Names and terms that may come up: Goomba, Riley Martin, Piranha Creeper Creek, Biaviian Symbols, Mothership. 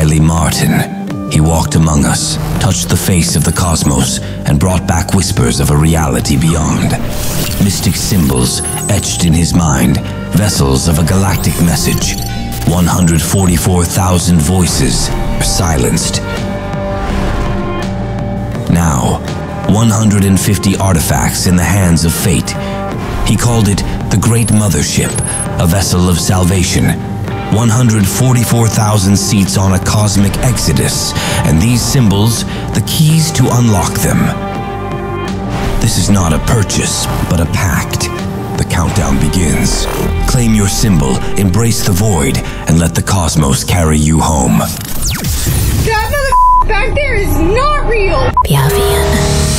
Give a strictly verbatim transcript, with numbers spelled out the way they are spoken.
Riley Martin. He walked among us, touched the face of the cosmos, and brought back whispers of a reality beyond. Mystic symbols etched in his mind, vessels of a galactic message. one hundred forty-four thousand voices are silenced. Now, one hundred fifty artifacts in the hands of fate. He called it the Great Mothership, a vessel of salvation. one hundred forty-four thousand seats on a cosmic exodus, and these symbols, the keys to unlock them. This is not a purchase, but a pact. The countdown begins. Claim your symbol, embrace the void, and let the cosmos carry you home. That mother back there is not real! Piavian.